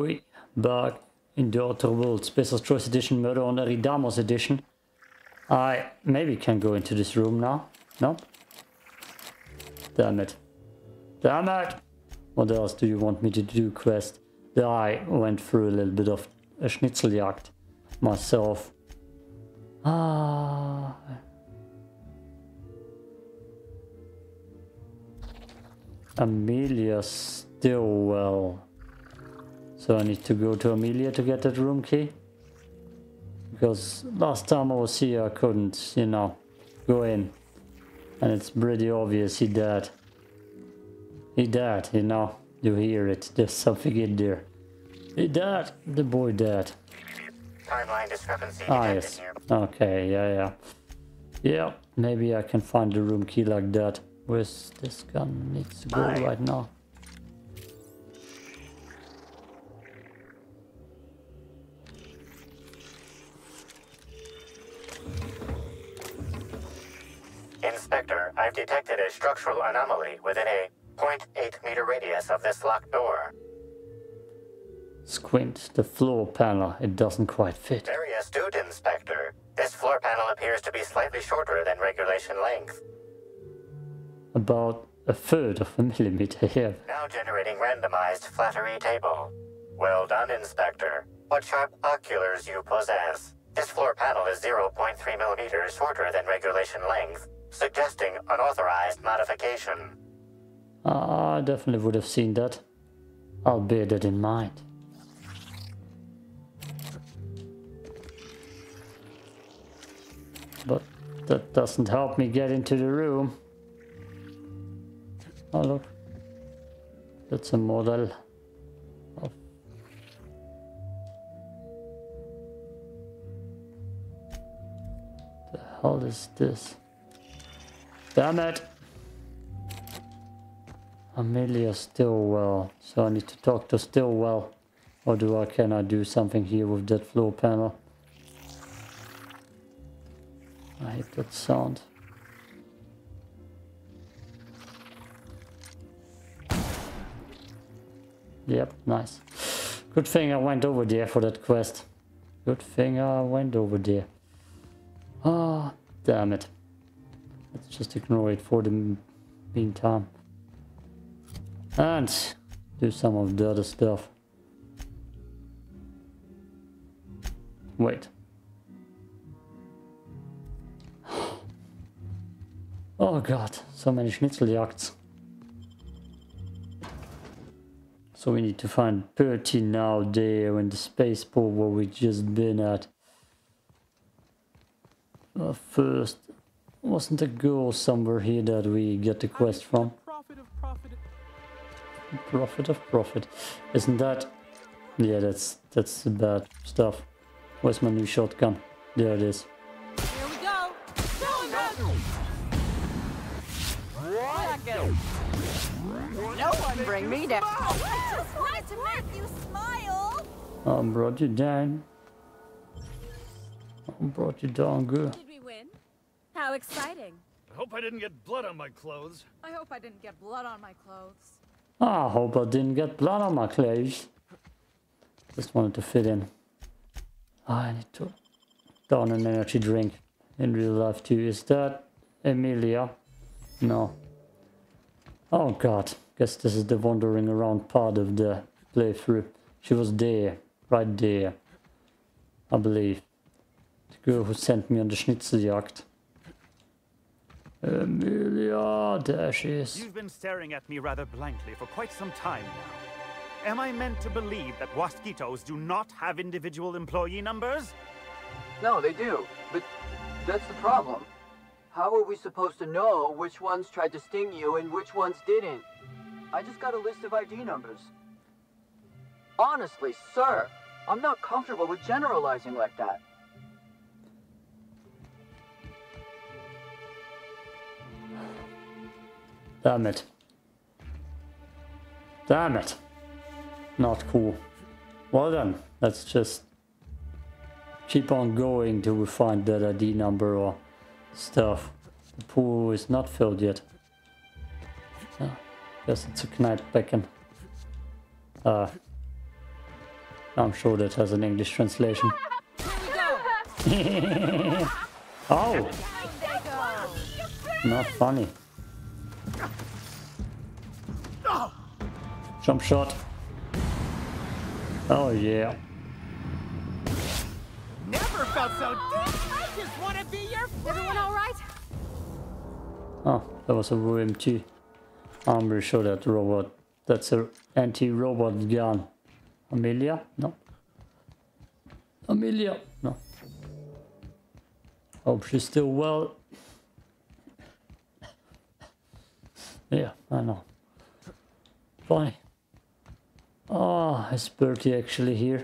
way back in the Outer Worlds, Spacer's Choice Edition, Murder on Eridanos Edition. I maybe can go into this room now. No? Damn it. Damn it! What else do you want me to do, Quest? There I went through a little bit of a schnitzeljagd myself. Ah. Amelia Stillwell. So I need to go to Amelia to get that room key. Because last time I was here I couldn't, you know, go in. And it's pretty obvious he died. He died, you know. You hear it. There's something in there. He died. The boy died. Timeline discrepancy. Ah, yes. Okay, yeah, maybe I can find the room key like that. Where's this gun? Needs to go right now. Inspector, I've detected a structural anomaly within a 0.8-meter radius of this locked door. Squint the floor panel. It doesn't quite fit. Very astute, Inspector. This floor panel appears to be slightly shorter than regulation length. About a third of a millimeter here. Now generating randomized flattery table. Well done, Inspector. What sharp oculars you possess. This floor panel is 0.3 millimeters shorter than regulation length, suggesting unauthorized modification. I definitely would have seen that. I'll bear that in mind. But that doesn't help me get into the room. Oh look, that's a model of... The hell is this? Damn it! Amelia Stillwell, so I need to talk to Stillwell, or can I do something here with that floor panel? I hate that sound. Yep, nice. Good thing I went over there for that quest. Good thing I went over there. Ah, damn it. Let's just ignore it for the meantime. And do some of the other stuff. Wait. Oh god, so many schnitzeljagds. So we need to find Bertie now there in the spaceport where we just been at. First, wasn't a girl somewhere here that we get the quest from? Profit of profit. Isn't that? Yeah, that's the bad stuff. Where's my new shotgun? There it is. Here we go. No one bring me down. I just wanted to make you smile. I brought you down. I brought you down, girl. Did we win? How exciting. I hope I didn't get blood on my clothes. I hope I didn't get blood on my clothes. I hope I didn't get blood on my clothes. Just wanted to fit in. I need to down an energy drink in real life too. Is that Amelia? No. Oh god, guess this is the wandering around part of the playthrough. She was there, right there, I believe. The girl who sent me on the schnitzeljagd. Amelia, there she is. You've been staring at me rather blankly for quite some time now. Am I meant to believe that Wasquitos do not have individual employee numbers? No, they do, but that's the problem. How are we supposed to know which ones tried to sting you and which ones didn't? I just got a list of ID numbers. Honestly, sir, I'm not comfortable with generalizing like that. Damn it. Damn it. Not cool. Well then, let's just keep on going till we find that ID number or... stuff. The pool is not filled yet. Guess it's a Kneipe beacon. I'm sure that has an English translation. Oh! Not funny. Jump shot. Oh yeah. Never felt so dead. I just want to be your friend. Everyone all right? Oh, that was a room too. I'm pretty sure that robot. That's a anti-robot gun. Amelia? No. Amelia? No. Hope she's still well. Yeah, I know. Funny. Oh, is Bertie actually here?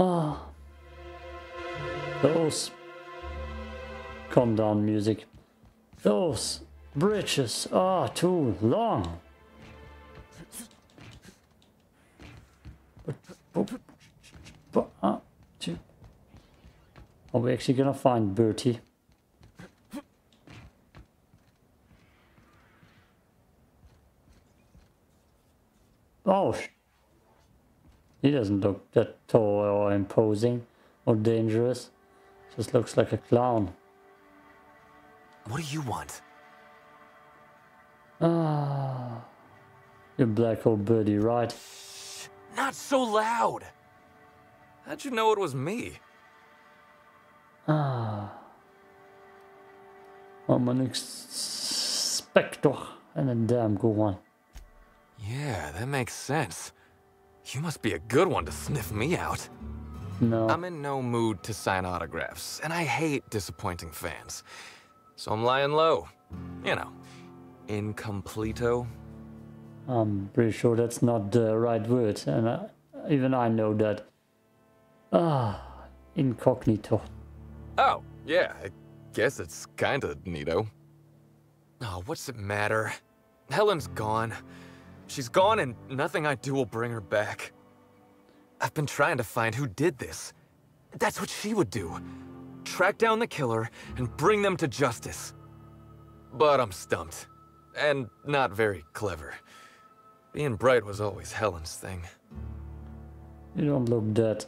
Ah, those calm down music. Those bridges are too long. Are we actually gonna find Bertie? Oh, he doesn't look that tall or imposing or dangerous. Just looks like a clown. What do you want? Ah, you're black old birdie, right? Not so loud. How'd you know it was me? Ah, I'm an inspector and a damn good one. Yeah, that makes sense. You must be a good one to sniff me out. No. I'm in no mood to sign autographs, and I hate disappointing fans. So I'm lying low. You know, incompleto. I'm pretty sure that's not the right word, and even I know that. Ah, incognito. Oh, yeah, I guess it's kinda neato. Oh, what's it matter? Helen's gone. She's gone and nothing I do will bring her back. I've been trying to find who did this. That's what she would do. Track down the killer and bring them to justice. But I'm stumped. And not very clever. Being bright was always Helen's thing. You don't look that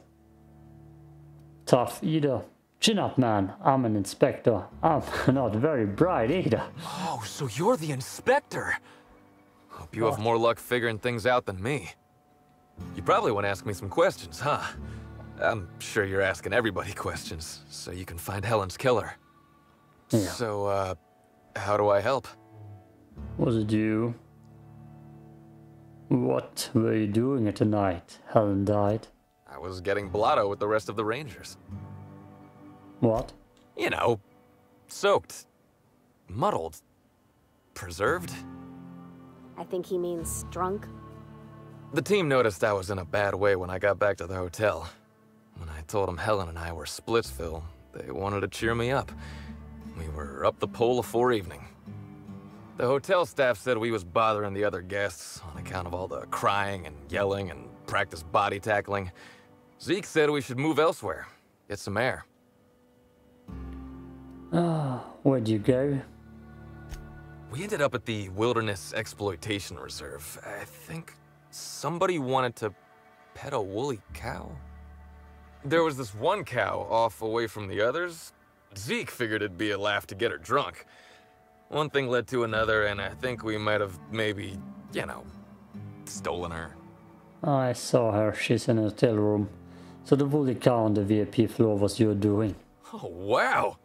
tough either. Chin up, man. I'm an inspector. I'm not very bright either. Oh, so you're the inspector. Hope you have more luck figuring things out than me. You probably want to ask me some questions, huh? I'm sure you're asking everybody questions, so you can find Helen's killer. Yeah. So, how do I help? Was it you? What were you doing at the night Helen died? I was getting blotto with the rest of the Rangers. What? You know, soaked, muddled, preserved. I think he means drunk. The team noticed I was in a bad way when I got back to the hotel. When I told them Helen and I were Splitsville, they wanted to cheer me up. We were up the pole afore evening. The hotel staff said we was bothering the other guests on account of all the crying and yelling and practice body tackling. Zeke said we should move elsewhere, get some air. Ah, where'd you go? We ended up at the Wilderness Exploitation Reserve. I think somebody wanted to pet a woolly cow. There was this one cow off away from the others. Zeke figured it'd be a laugh to get her drunk. One thing led to another, and I think we might have maybe, you know, stolen her. I saw her. She's in a hotel room. So the woolly cow on the VIP floor was your doing. Oh, wow.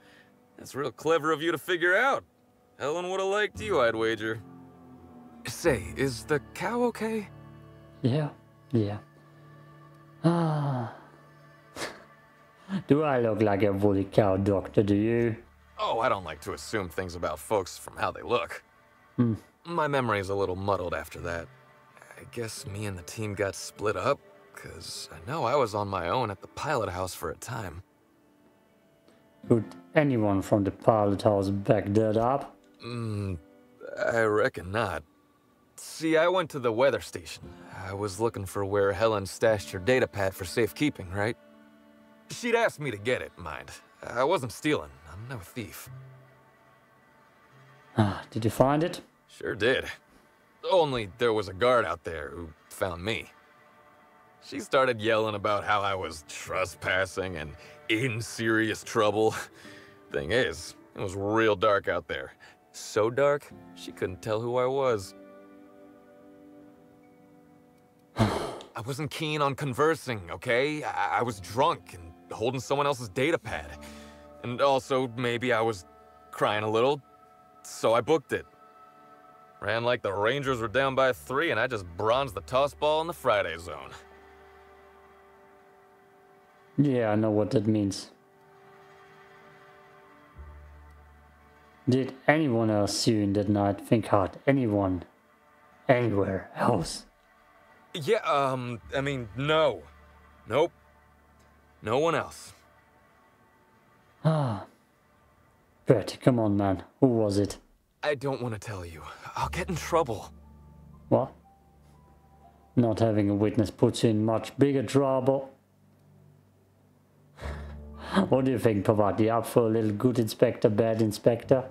That's real clever of you to figure out. Helen would have liked you, I'd wager. Say, is the cow okay? Yeah, yeah. Ah. Do I look like a woolly cow, doctor, do you? Oh, I don't like to assume things about folks from how they look. Hmm. My memory's a little muddled after that. I guess me and the team got split up, because I know I was on my own at the pilot house for a time. Could anyone from the pilot house back that up? I reckon not. See, I went to the weather station. I was looking for where Helen stashed her data pad for safekeeping, right? She'd asked me to get it, mind. I wasn't stealing. I'm no thief. Did you find it? Sure did. Only there was a guard out there who found me. She started yelling about how I was trespassing and in serious trouble. Thing is, it was real dark out there. So dark, she couldn't tell who I was. I wasn't keen on conversing, okay? I was drunk and holding someone else's data pad. And also, maybe I was crying a little, so I booked it. Ran like the Rangers were down by 3, and I just bronzed the toss ball in the Friday zone. Yeah, I know what that means. Did anyone else see you in that night? Think hard. Anyone? Anywhere else? Yeah, I mean, no. Nope. No one else. Ah. Bertie, come on, man. Who was it? I don't want to tell you. I'll get in trouble. What? Not having a witness puts you in much bigger trouble. What do you think, Parvati? Up for a little good inspector, bad inspector?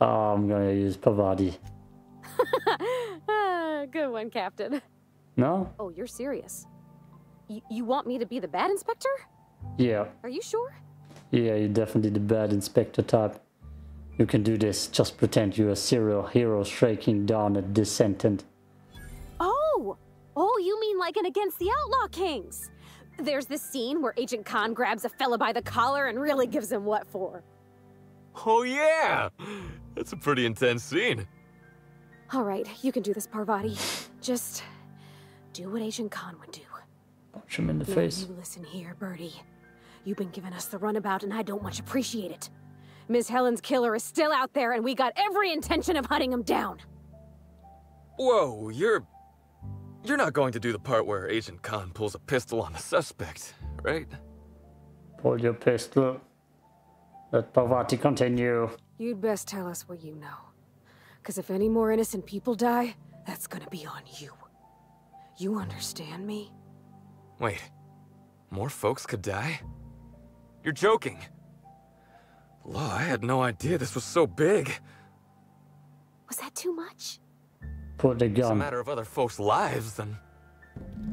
Oh, I'm gonna use Parvati. Good one, Captain. No? Oh, you're serious. You want me to be the bad inspector? Yeah. Are you sure? Yeah, you're definitely the bad inspector type. You can do this. Just pretend you're a serial hero shaking down a dissentant. Oh, you mean like in Against the Outlaw Kings? There's this scene where Agent Khan grabs a fella by the collar and really gives him what for. Oh yeah! That's a pretty intense scene. Alright, you can do this, Parvati. Just do what Agent Khan would do. Punch him in the face. You listen here, Bertie. You've been giving us the runabout and I don't much appreciate it. Miss Helen's killer is still out there and we got every intention of hunting him down. Whoa, you're not going to do the part where Agent Khan pulls a pistol on the suspect, right? Pull your pistol. Let Parvati continue. You'd best tell us what you know. Because if any more innocent people die, that's gonna be on you. You understand me? Wait. More folks could die? You're joking. Law, I had no idea this was so big. Was that too much? Put the gun. It's a matter of other folks' lives, then.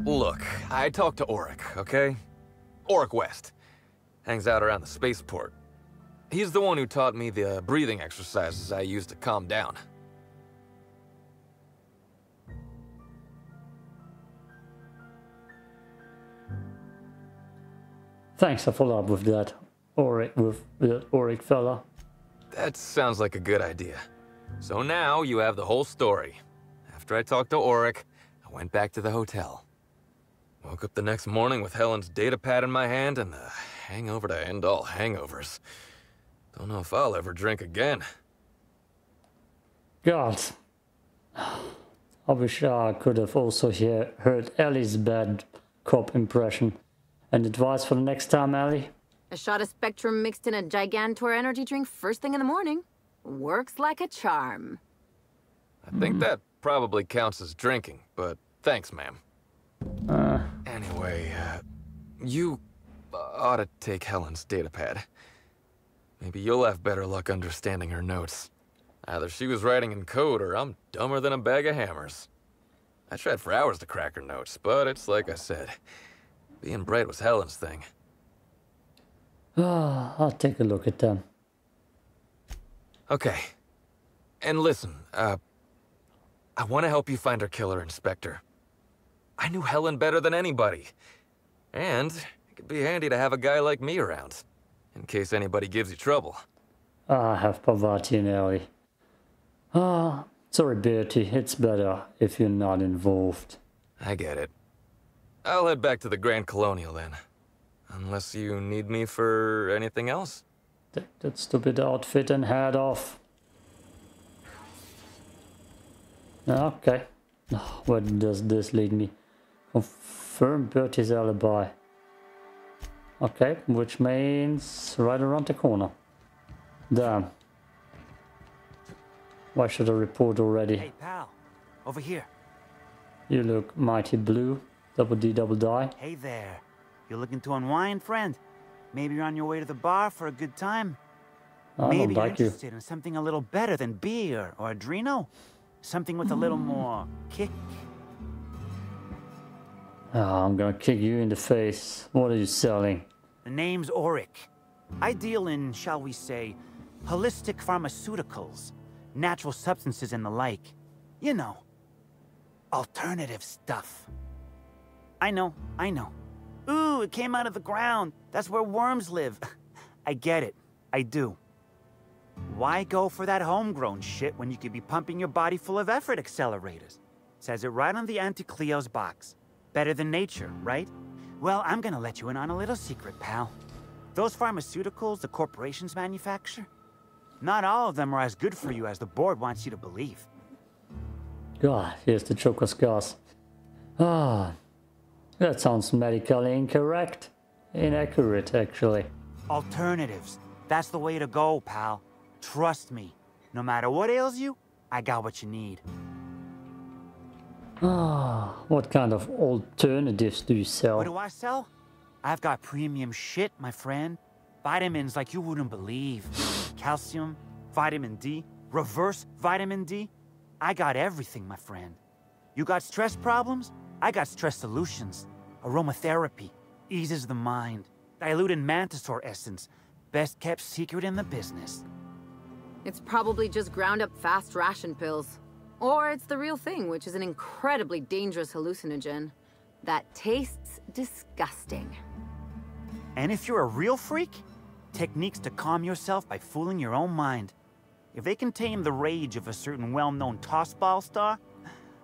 Look, I talked to Oryk, okay? Oryk West. Hangs out around the spaceport. He's the one who taught me the breathing exercises I used to calm down. Thanks, I follow up with that Oryk, with the Oryk fella. That sounds like a good idea. So now you have the whole story. After I talked to Oryk, I went back to the hotel. Woke up the next morning with Helen's data pad in my hand and a hangover to end all hangovers. Don't know if I'll ever drink again. God. I wish I could have also heard Ellie's bad cop impression. And advice for the next time, Ellie? A shot of Spectrum mixed in a Gigantor energy drink first thing in the morning. Works like a charm. I think that probably counts as drinking, but thanks, ma'am. Anyway, you ought to take Helen's datapad. Maybe you'll have better luck understanding her notes. Either she was writing in code or I'm dumber than a bag of hammers. I tried for hours to crack her notes, but it's like I said, being bright was Helen's thing. I'll take a look at them. Okay. And listen, I want to help you find her killer, Inspector. I knew Helen better than anybody. And it could be handy to have a guy like me around, in case anybody gives you trouble. I have Parvati and Ellie. Sorry, Bertie. It's better if you're not involved. I get it. I'll head back to the Grand Colonial then. Unless you need me for anything else? Take that stupid outfit and head off. Okay. Where does this lead me? Confirm Bertie's alibi. Okay, which means right around the corner. Damn. Why should I report already? Hey pal, over here. You look mighty blue. Double D, double die. Hey there. You looking to unwind, friend? Maybe you're on your way to the bar for a good time. Maybe you're interested in something a little better than beer or Adreno. Something with a little more kick. Oh, I'm gonna kick you in the face. What are you selling? The name's Oryk. I deal in, shall we say, holistic pharmaceuticals, natural substances and the like. You know, alternative stuff. I know, I know. Ooh, it came out of the ground. That's where worms live. I get it. I do. Why go for that homegrown shit when you could be pumping your body full of effort accelerators? Says it right on the Anti-Cleo's box. Better than nature, right? Well, I'm gonna let you in on a little secret, pal. Those pharmaceuticals the corporations manufacture, not all of them are as good for you as the board wants you to believe. God, here's the choker scars. Ah, that sounds medically incorrect. Inaccurate, actually. Alternatives. That's the way to go, pal. Trust me. No matter what ails you, I got what you need. Ah, what kind of alternatives do you sell? What do I sell? I've got premium shit, my friend. Vitamins like you wouldn't believe. Calcium, vitamin D, reverse vitamin D. I got everything, my friend. You got stress problems? I got stress solutions. Aromatherapy eases the mind. Diluted mantisaur essence. Best kept secret in the business. It's probably just ground up fast ration pills. Or it's the real thing, which is an incredibly dangerous hallucinogen that tastes disgusting. And if you're a real freak, techniques to calm yourself by fooling your own mind. If they can tame the rage of a certain well-known tossball star,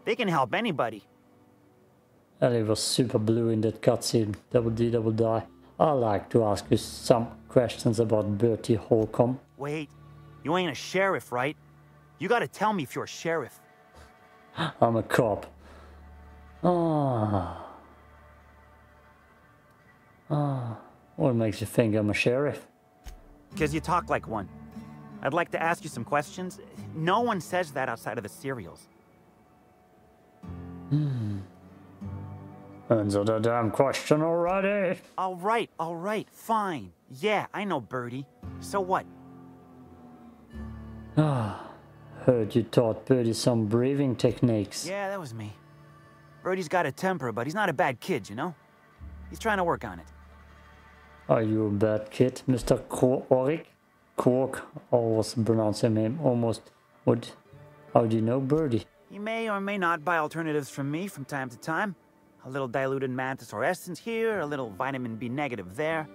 they can help anybody. Ellie was super blue in that cutscene. Double D, double die. I like to ask you some questions about Bertie Holcomb. Wait, you ain't a sheriff, right? You gotta tell me if you're a sheriff. I'm a cop. What makes you think I'm a sheriff? Because you talk like one. I'd like to ask you some questions. No one says that outside of the serials. Answer the damn question already. All right, fine. Yeah, I know, Bertie. So what? Ah, heard you taught Bertie some breathing techniques. Yeah, that was me. Bertie's got a temper, but he's not a bad kid, you know? He's trying to work on it. Are you a bad kid, Mr. Oryk? Cork, always pronounce him almost. What? How do you know Bertie? He may or may not buy alternatives from me from time to time. A little diluted mantisaur essence here, a little vitamin B negative there.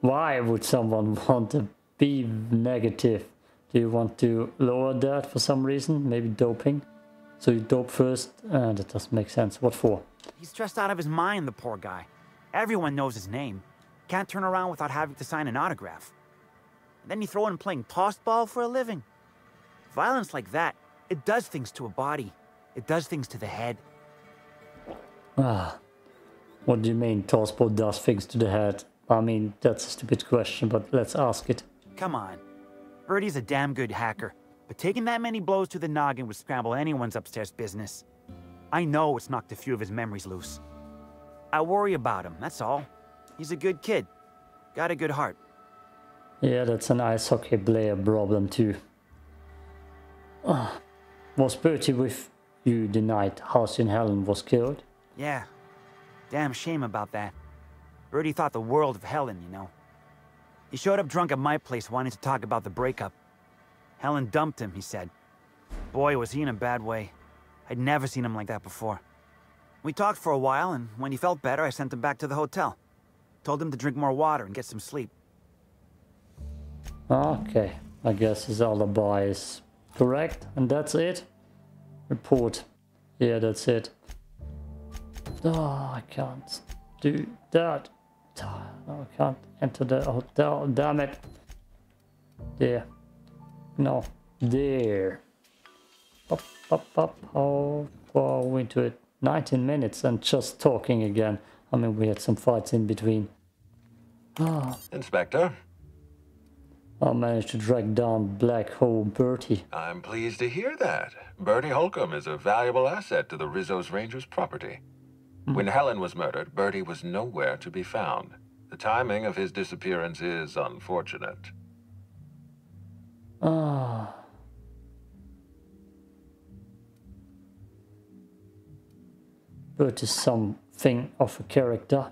Why would someone want to be negative? Do you want to lower that for some reason? Maybe doping? So you dope first? That doesn't make sense. What for? He's stressed out of his mind, the poor guy. Everyone knows his name. Can't turn around without having to sign an autograph. And then you throw in playing tossball for a living. Violence like that, it does things to a body. It does things to the head. Ah, what do you mean tossball does things to the head? I mean, that's a stupid question, but let's ask it. Come on. Bertie's a damn good hacker, but taking that many blows to the noggin would scramble anyone's upstairs business. I know it's knocked a few of his memories loose. I worry about him, that's all. He's a good kid. Got a good heart. Yeah, that's an ice hockey player problem too. Was Bertie with you the night Halcyon Helen was killed? Yeah. Damn shame about that. Bertie thought the world of Helen, you know. He showed up drunk at my place wanting to talk about the breakup. Helen dumped him, he said. Boy, was he in a bad way. I'd never seen him like that before. We talked for a while, and when he felt better, I sent him back to the hotel. Told him to drink more water and get some sleep. Okay, I guess his alibi is correct, and that's it. Report. Yeah, that's it. Oh, I can't do that. Oh, I can't enter the hotel. Damn it. There. No. There. Up, up, up. How far are we into it? 19 minutes and just talking again. I mean, we had some fights in between. Inspector? I managed to drag down Black Hole Bertie. I'm pleased to hear that. Bertie Holcomb is a valuable asset to the Rizzo's Rangers property. When Helen was murdered, Bertie was nowhere to be found. The timing of his disappearance is unfortunate. Ah. Bertie's something of a character,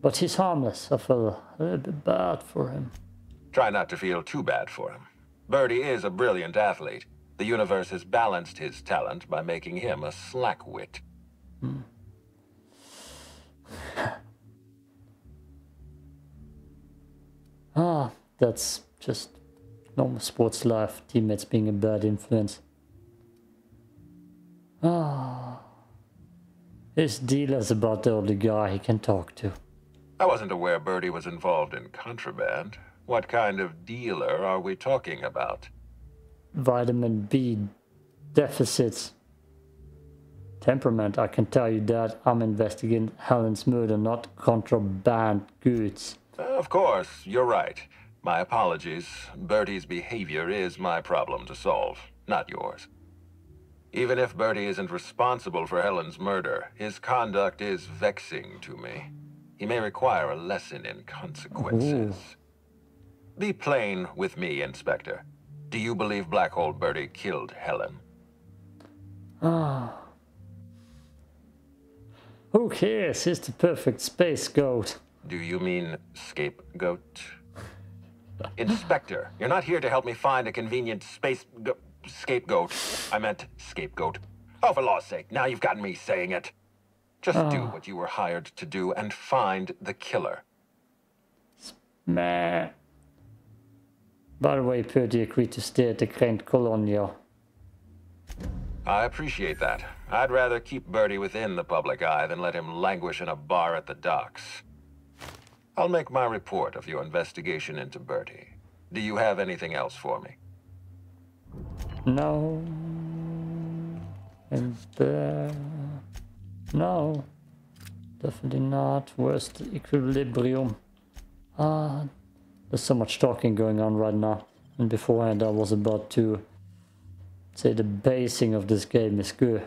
but he's harmless. I feel a little bit bad for him. Try not to feel too bad for him. Bertie is a brilliant athlete. The universe has balanced his talent by making him a slackwit. Hmm. Ah, that's just normal sports life, teammates being a bad influence. Ah. His dealer's about the only guy he can talk to. I wasn't aware Bertie was involved in contraband. What kind of dealer are we talking about? Vitamin B deficits. Temperament, I can tell you that. I'm investigating Helen's murder, not contraband goods. Of course, you're right. My apologies. Bertie's behavior is my problem to solve, not yours. Even if Bertie isn't responsible for Helen's murder, his conduct is vexing to me. He may require a lesson in consequences. Ooh. Be plain with me, Inspector. Do you believe Black Hole Bertie killed Helen? Ah. Who cares? He's the perfect space goat. Do you mean scapegoat? Inspector, you're not here to help me find a convenient scapegoat. I meant scapegoat. Oh, for law's sake, now you've gotten me saying it. Just do what you were hired to do and find the killer. Meh. By the way, Purdy agreed to stay at the Grand Colonial. I appreciate that. I'd rather keep Bertie within the public eye than let him languish in a bar at the docks. I'll make my report of your investigation into Bertie. Do you have anything else for me? No. And no. Definitely not. Where's the equilibrium? There's so much talking going on right now, and beforehand I was about to say the basing of this game is good.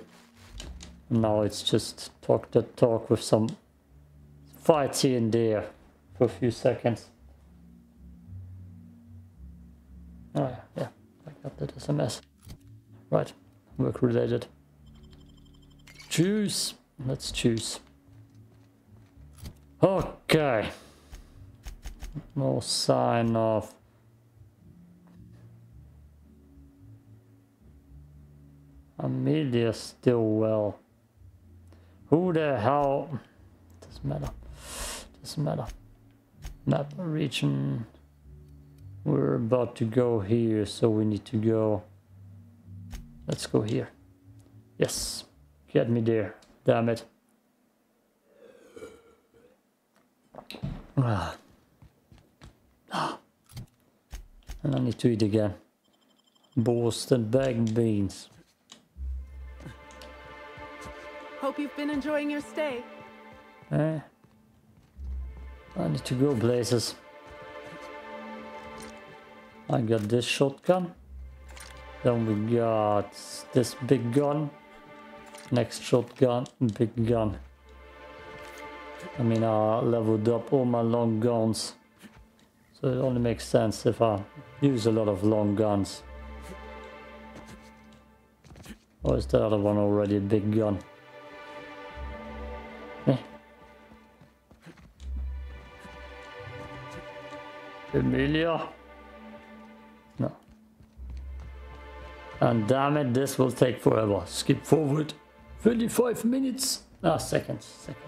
Now it's just talk that talk with some fights here and there for a few seconds. Oh yeah, I got that SMS. Right, work related. Choose, let's choose. Okay. No sign of Amelia Stillwell. Who the hell? Doesn't matter. Doesn't matter. Map region. We're about to go here, so we need to go. Let's go here. Yes. Get me there. Damn it. Ah. And I need to eat again. Boston baked beans. Hope you've been enjoying your stay. I need to go places. I got this shotgun. Then we got this big gun. Next shotgun, big gun. I mean, I leveled up all my long guns. So it only makes sense if I use a lot of long guns. Or is the other one already a big gun? Eh. Amelia? No. And damn it, this will take forever. Skip forward 35 minutes. Ah, seconds, seconds.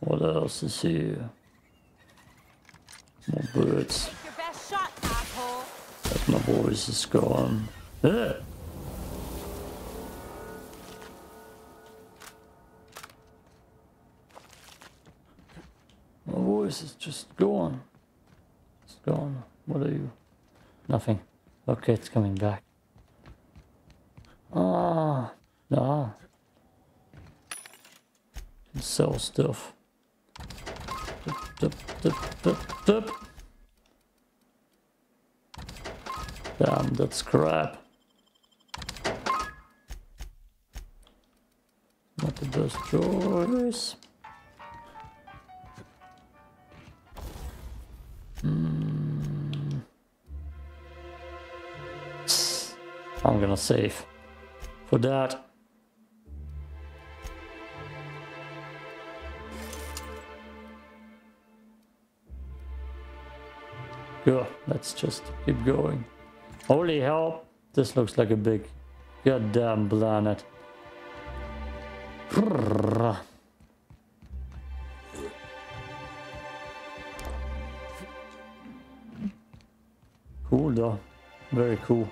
What else is here? More birds. Take your best shot, asshole. My voice is gone. Ugh. My voice is just gone. It's gone. What are you? Nothing. Okay, it's coming back. Ah, nah. Can sell stuff. Damn, that's crap. Not the best choice. I'm gonna save for that. Good, let's just keep going. Holy hell, this looks like a big goddamn planet. Cool though, very cool.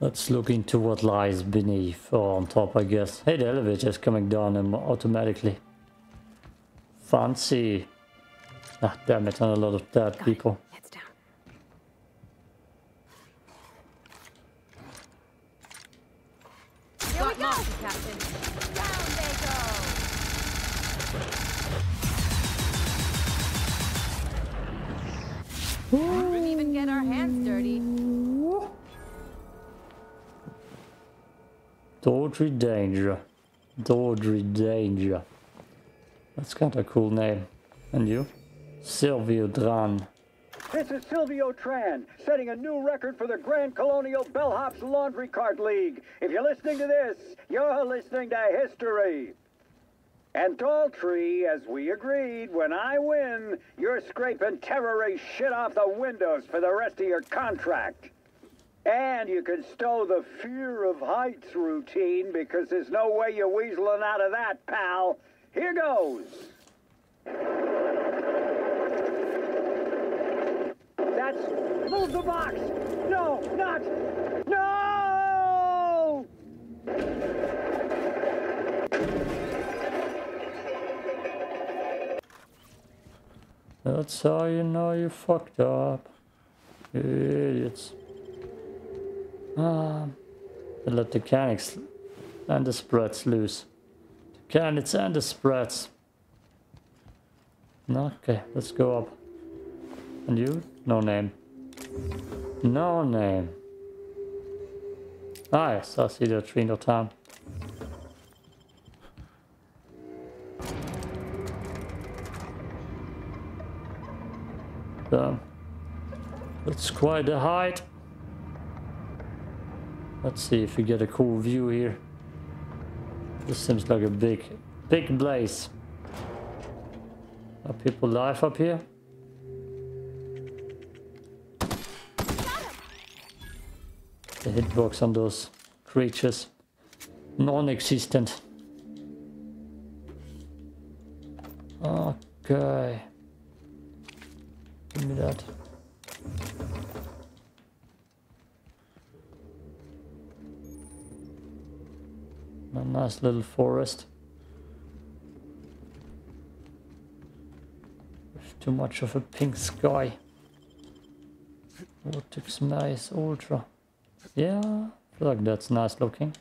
Let's look into what lies beneath, or on top, I guess. Hey, the elevator is coming down automatically. Fancy. Ah, damn it, and a lot of dead people. It's down. Here we go, Captain. Down they go. We didn't even get our hands dirty. Tawdry Danger. Tawdry Danger. That's kind of a cool name. And you? Silvio Tran. This is Silvio Tran, setting a new record for the Grand Colonial Bellhops Laundry Cart League. If you're listening to this, you're listening to history. And Daltrey, as we agreed, when I win, you're scraping terrorist shit off the windows for the rest of your contract. And you can stow the fear of heights routine, because there's no way you're weaseling out of that, pal. Here goes. That's... move the box! No, not... no! That's how you know you fucked up. You idiots. They let the canids and the spreads loose. The canids and the spreads. Okay, let's go up. And you? No name. No name. Ah, yes, I see the Trino town. That's quite a height. Let's see if we get a cool view here. This seems like a big, big place. Are people alive up here? The hitbox on those creatures. Non-existent. Okay. Give me that. A nice little forest. With too much of a pink sky. Vortex Maze Ultra. Yeah, I feel like that's nice looking.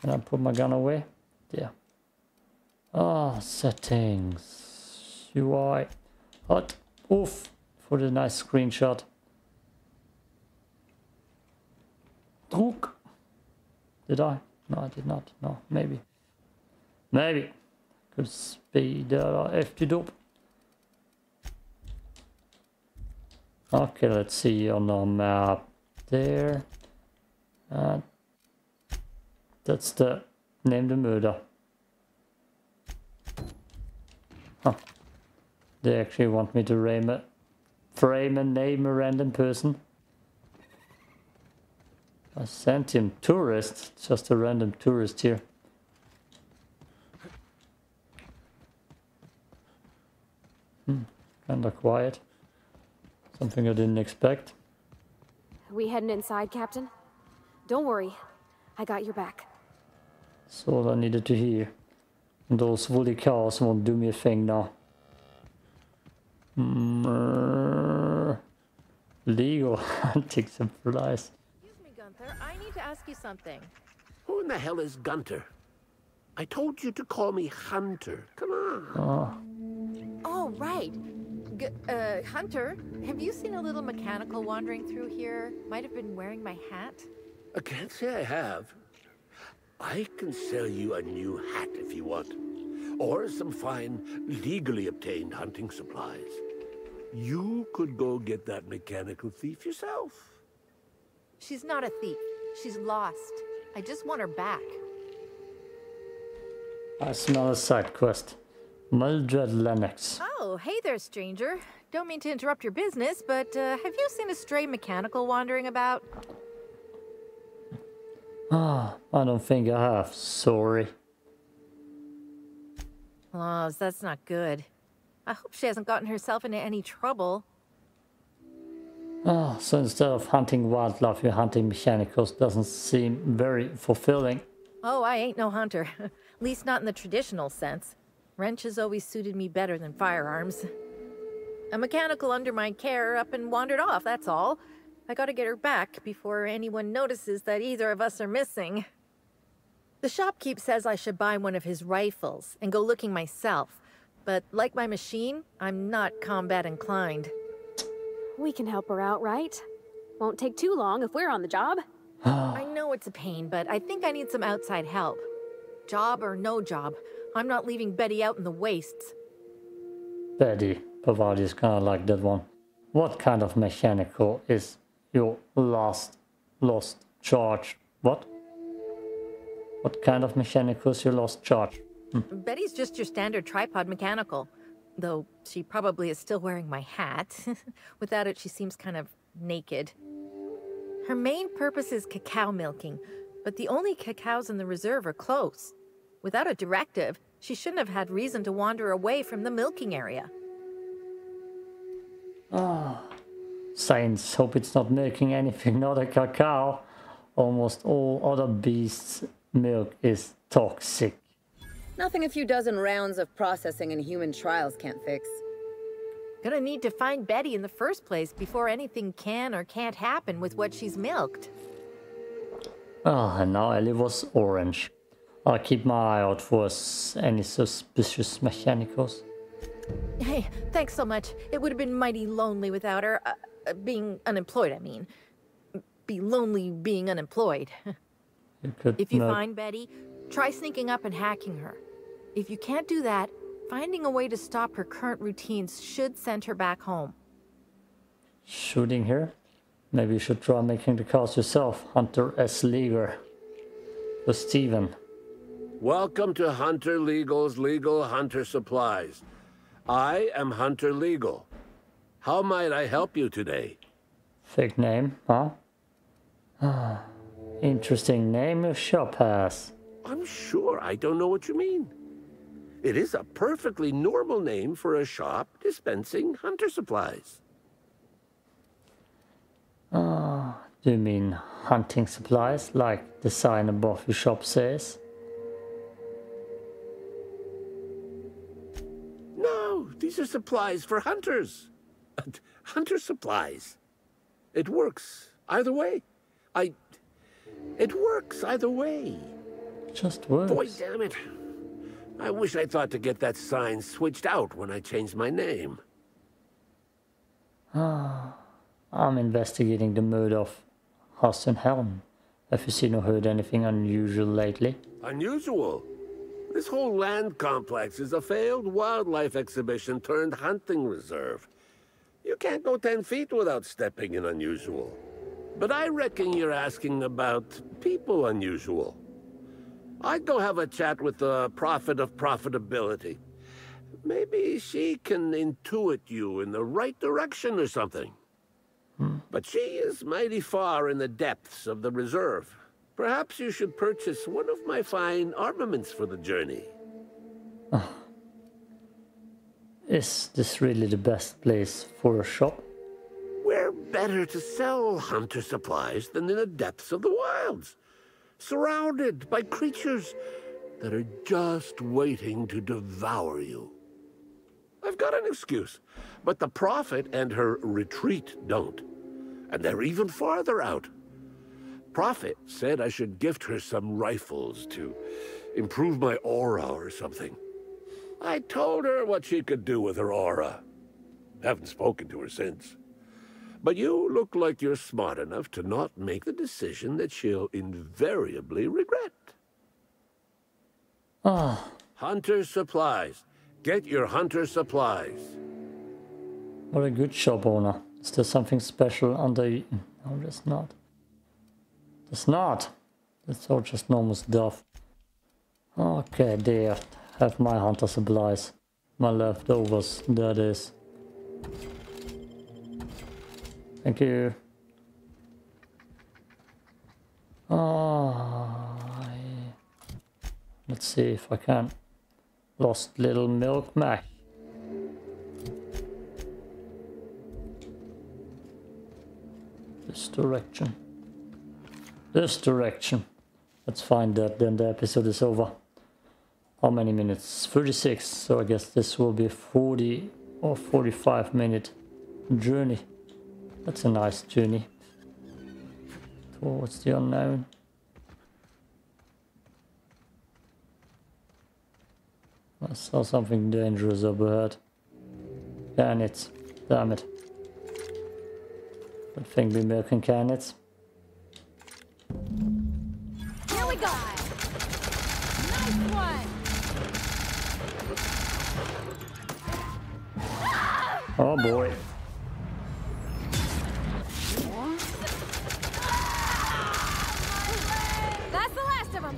Can I put my gun away? Yeah. Ah, settings. UI. Hot. Oof. For the nice screenshot. Druck. Did I? No, I did not. No, maybe. Maybe. Could be the FT dope. Okay, let's see on the map there. That's the name the murder. Huh. They actually want me to frame and name a random person. A sentient tourist, just a random tourist here. Kinda quiet. Something I didn't expect. We heading inside, Captain? Don't worry. I got your back. That's all I needed to hear. Those woolly cows won't do me a thing now. Legal hunting some flies. Excuse me, Gunther. I need to ask you something. Who in the hell is Gunther? I told you to call me Hunter. Come on. Oh, right. Hunter, have you seen a little mechanical wandering through here? Might have been wearing my hat. I can't say I have. I can sell you a new hat if you want. Or some fine, legally obtained hunting supplies. You could go get that mechanical thief yourself. She's not a thief. She's lost. I just want her back. I smell a side quest. Mildred Lennox. Oh, hey there, stranger. Don't mean to interrupt your business, but have you seen a stray mechanical wandering about? Ah, I don't think I have. Sorry. Oh, that's not good. I hope she hasn't gotten herself into any trouble. Ah, so instead of hunting wildlife, you're hunting mechanicals. Doesn't seem very fulfilling. Oh, I ain't no hunter. At least not in the traditional sense. Wrenches always suited me better than firearms. A mechanical under my care up and wandered off, that's all. I gotta get her back before anyone notices that either of us are missing. The shopkeep says I should buy one of his rifles and go looking myself. But like my machine, I'm not combat inclined. We can help her out, right? Won't take too long if we're on the job. I know it's a pain, but I think I need some outside help. Job or no job, I'm not leaving Betty out in the wastes. Betty, Parvati is kind of like that one. What kind of mechanical is your lost charge? What? What kind of mechanical is your lost charge? Betty's just your standard tripod mechanical. Though she probably is still wearing my hat. Without it, she seems kind of naked. Her main purpose is cacao milking, but the only cacaos in the reserve are closed. Without a directive, she shouldn't have had reason to wander away from the milking area. Ah, science. Hope it's not milking anything, not a cacao. Almost all other beasts' milk is toxic. Nothing a few dozen rounds of processing and human trials can't fix. Gonna need to find Betty in the first place before anything can or can't happen with what she's milked. Ah, and now Ellie was orange. I'll keep my eye out for any suspicious mechanicals. Hey, thanks so much. It would have been mighty lonely without her. Being unemployed, I mean. Be lonely being unemployed. If you find Betty, try sneaking up and hacking her. If you can't do that, finding a way to stop her current routines should send her back home. Shooting her? Maybe you should try making the calls yourself, Hunter S. Leaguer. For Steven. Welcome to Hunter Legal's Legal Hunter Supplies. I am Hunter Legal. How might I help you today? Fake name, huh? Interesting name your shop has. I'm sure I don't know what you mean. It is a perfectly normal name for a shop dispensing hunter supplies. Do you mean hunting supplies, like the sign above your shop says? These are supplies for hunters. Hunter supplies. It works either way. It works either way. Just works. Boy, damn it. I wish I thought to get that sign switched out when I changed my name. Ah, I'm investigating the murder of Halcyon Helen. Have you seen or heard anything unusual lately? Unusual? This whole land complex is a failed wildlife exhibition turned hunting reserve. You can't go 10 feet without stepping in unusual. But I reckon you're asking about people unusual. I'd go have a chat with the prophet of profitability. Maybe she can intuit you in the right direction or something. But she is mighty far in the depths of the reserve. Perhaps you should purchase one of my fine armaments for the journey. Is this really the best place for a shop? better to sell hunter supplies than in the depths of the wilds, surrounded by creatures that are just waiting to devour you. I've got an excuse, but the Prophet and her retreat don't. And they're even farther out. Prophet said I should gift her some rifles to improve my aura or something. I told her what she could do with her aura. Haven't spoken to her since. But you look like you're smart enough to not make the decision that she'll invariably regret. Oh. Hunter supplies. Get your hunter supplies. What a good shop owner. Is there something special under you? No, there's not. There's not. It's all just normal stuff. Okay, there. Have my hunter supplies. My leftovers. That is. Thank you. Let's see if I can. Lost little milk mac. This direction. This direction. Let's find that, then the episode is over. How many minutes? 36. So I guess this will be a 40 or 45 minute journey. That's a nice journey. Towards the unknown. I saw something dangerous overhead. Can it. Damn it. Don't think we're milking canids. Here we go! Nice one! Oh boy. That's the last of them!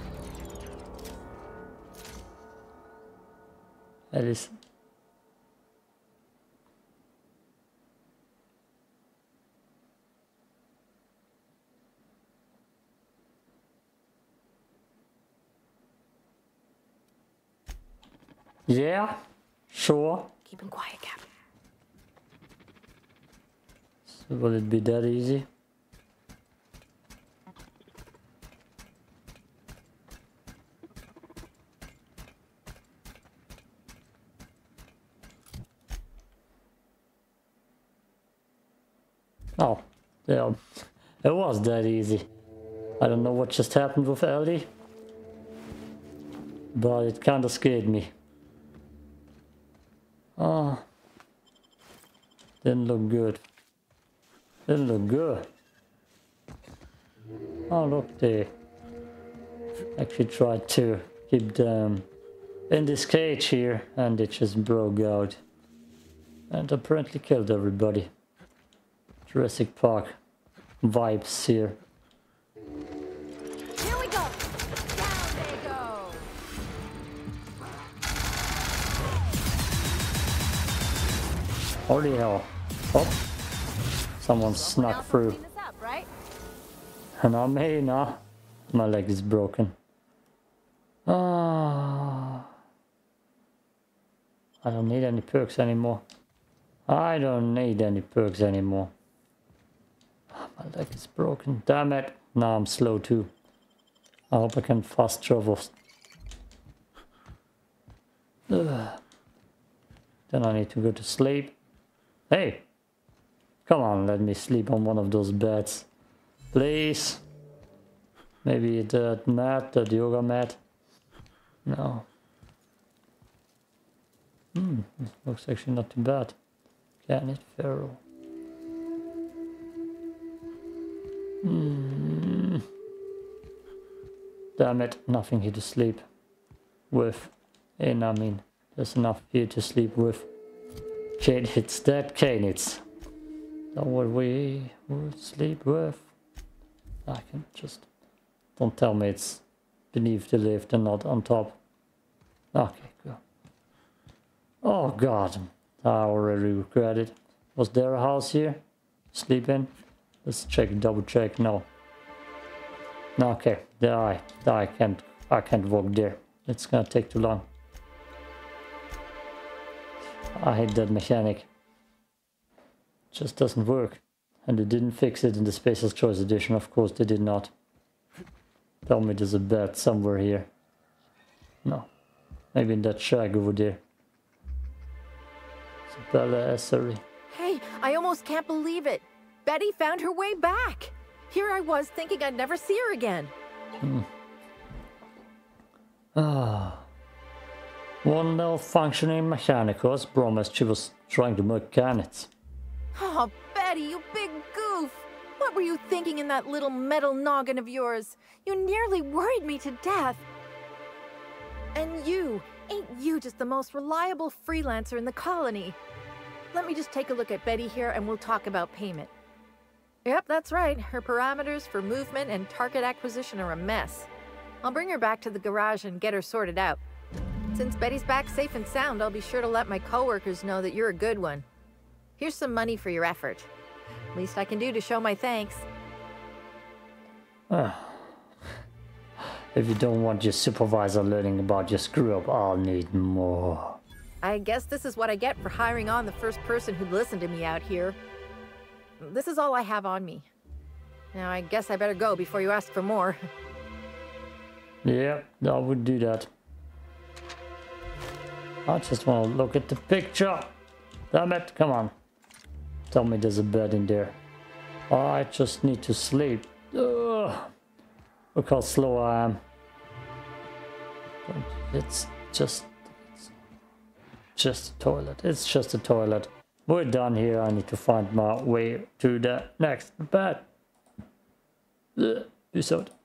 That is... Yeah, sure. Keep him quiet, Cap. So will it be that easy? Oh, yeah, it was that easy. I don't know what just happened with Ellie, but it kind of scared me. Oh, didn't look good. Didn't look good. Oh, look, they actually tried to keep them in this cage here, and they just broke out. And apparently killed everybody. Jurassic Park vibes here. Here we go! Down they go! Holy hell. Oh. Someone snuck through. Up, right? And I may not. My leg is broken. Ah. I don't need any perks anymore. I don't need any perks anymore. My leg is broken. Damn it. Now I'm slow too. I hope I can fast travel. Ugh. Then I need to go to sleep. Hey. Come on, let me sleep on one of those beds. Please. Maybe that mat, that yoga mat. No. Hmm. Looks actually not too bad. Can it, Pharaoh? Mm. Damn it, nothing here to sleep with. And I mean, there's enough here to sleep with. Canids, dead canids. That's what we would sleep with. I can just... Don't tell me it's beneath the lift and not on top. Okay, cool. Oh god, I already regret it. Was there a house here? Sleep in? Let's check, double check. No. Okay, there I can't walk there. It's gonna take too long. I hate that mechanic. Just doesn't work. And they didn't fix it in the Spacer's Choice Edition. Of course they did not. Tell me there's a bat somewhere here. No. Maybe in that shack over there. It's a ballad. Hey, I almost can't believe it. Betty found her way back. Here I was thinking I'd never see her again. Ah. One malfunctioning mechanic was promised she was trying to mechanic it. Oh, Betty, you big goof! What were you thinking in that little metal noggin of yours? You nearly worried me to death. And you, ain't you just the most reliable freelancer in the colony? Let me just take a look at Betty here and we'll talk about payment. Yep, that's right. Her parameters for movement and target acquisition are a mess. I'll bring her back to the garage and get her sorted out. Since Betty's back safe and sound, I'll be sure to let my coworkers know that you're a good one. Here's some money for your effort. Least I can do to show my thanks. If you don't want your supervisor learning about your screw-up, I'll need more. I guess this is what I get for hiring on the first person who'd listen to me out here. This is all I have on me. Now I guess I better go before you ask for more. Yeah, I would do that. I just want to look at the picture. Damn it, come on. Tell me there's a bed in there. I just need to sleep. Ugh. Look how slow I am. It's just a toilet. It's just a toilet. We're done here. I need to find my way to the next bed. Peace out.